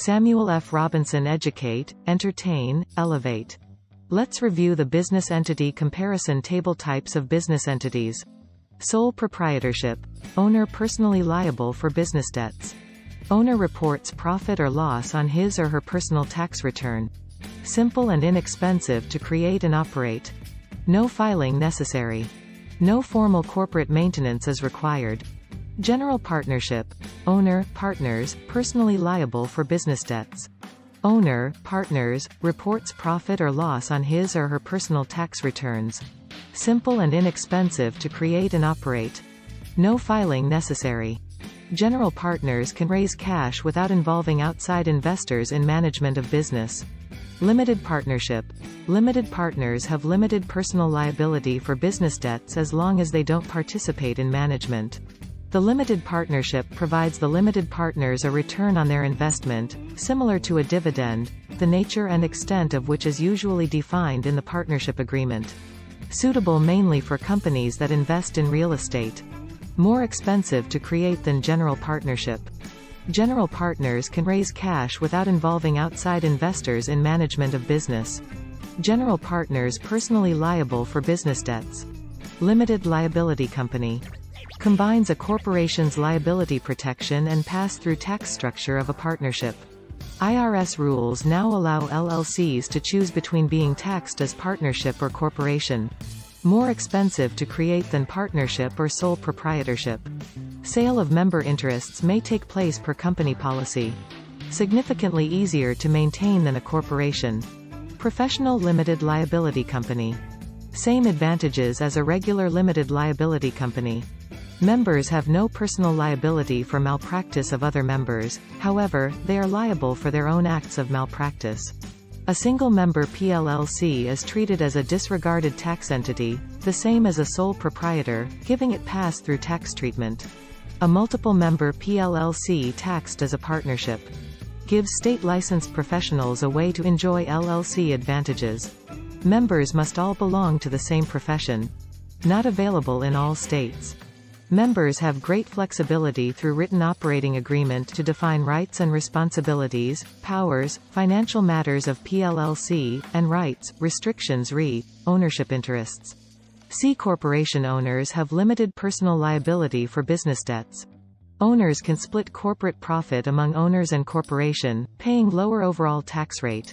Samuel F. Robinson. Educate, entertain, elevate. Let's review the business entity comparison table. Types of business entities. Sole proprietorship. Owner personally liable for business debts. Owner reports profit or loss on his or her personal tax return. Simple and inexpensive to create and operate. No filing necessary. No formal corporate maintenance is required. General partnership. Owner, partners, personally liable for business debts. Owner, partners, reports profit or loss on his or her personal tax returns. Simple and inexpensive to create and operate. No filing necessary. General partners can raise cash without involving outside investors in management of business. Limited partnership. Limited partners have limited personal liability for business debts as long as they don't participate in management. The limited partnership provides the limited partners a return on their investment, similar to a dividend, the nature and extent of which is usually defined in the partnership agreement. Suitable mainly for companies that invest in real estate. More expensive to create than general partnership. General partners can raise cash without involving outside investors in management of business. General partners personally liable for business debts. Limited liability company. Combines a corporation's liability protection and pass-through tax structure of a partnership. IRS rules now allow LLCs to choose between being taxed as partnership or corporation. More expensive to create than partnership or sole proprietorship. Sale of member interests may take place per company policy. Significantly easier to maintain than a corporation. Professional limited liability company. Same advantages as a regular limited liability company. Members have no personal liability for malpractice of other members, however, they are liable for their own acts of malpractice. A single-member PLLC is treated as a disregarded tax entity, the same as a sole proprietor, giving it pass-through tax treatment. A multiple-member PLLC taxed as a partnership. Gives state-licensed professionals a way to enjoy LLC advantages. Members must all belong to the same profession. Not available in all states. Members have great flexibility through written operating agreement to define rights and responsibilities, powers, financial matters of PLLC, and rights, restrictions re, ownership interests. C corporation owners have limited personal liability for business debts. Owners can split corporate profit among owners and corporation, paying lower overall tax rate.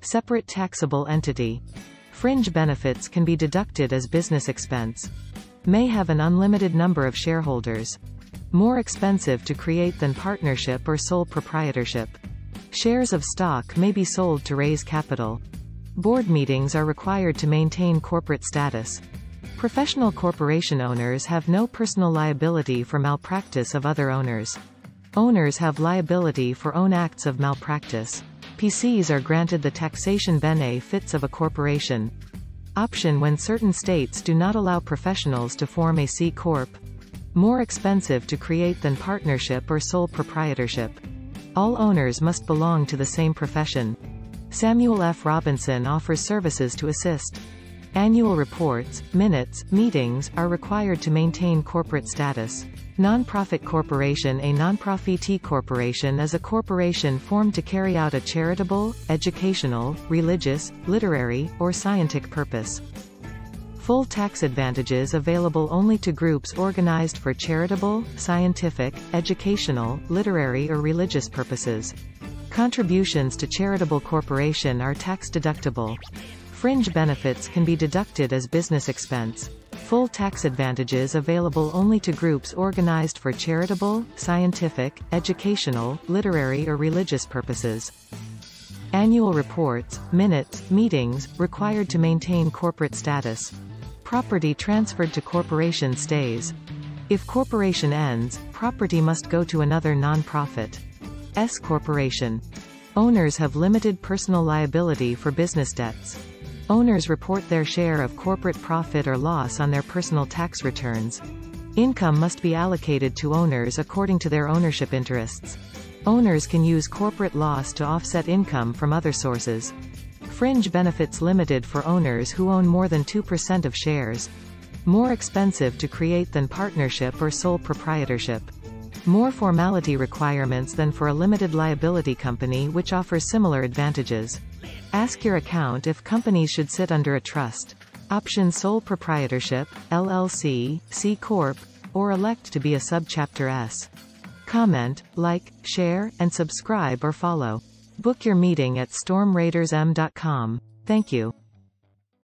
Separate taxable entity. Fringe benefits can be deducted as business expense. May have an unlimited number of shareholders. More expensive to create than partnership or sole proprietorship. Shares of stock may be sold to raise capital. Board meetings are required to maintain corporate status. Professional corporation owners have no personal liability for malpractice of other owners. Owners have liability for own acts of malpractice. PCs are granted the taxation benefits of a corporation. Option when certain states do not allow professionals to form a C Corp. More expensive to create than partnership or sole proprietorship. All owners must belong to the same profession. Samuel F. Robinson offers services to assist. Annual reports, minutes, meetings, are required to maintain corporate status. Nonprofit corporation. A nonprofit corporation is a corporation formed to carry out a charitable, educational, religious, literary, or scientific purpose. Full tax advantages available only to groups organized for charitable, scientific, educational, literary, or religious purposes. Contributions to charitable corporation are tax deductible. Fringe benefits can be deducted as business expense. Full tax advantages available only to groups organized for charitable, scientific, educational, literary, or religious purposes. Annual reports, minutes, meetings, required to maintain corporate status. Property transferred to corporation stays. If corporation ends, property must go to another nonprofit. S corporation. Owners have limited personal liability for business debts. Owners report their share of corporate profit or loss on their personal tax returns. Income must be allocated to owners according to their ownership interests. Owners can use corporate loss to offset income from other sources. Fringe benefits limited for owners who own more than 2% of shares. More expensive to create than partnership or sole proprietorship. more formality requirements than for a limited liability company which offers similar advantages. Ask your accountant if companies should sit under a trust, option sole proprietorship, LLC, C Corp, or elect to be a subchapter S. Comment, like, share, and subscribe or follow. Book your meeting at stormraidersm.com. Thank you.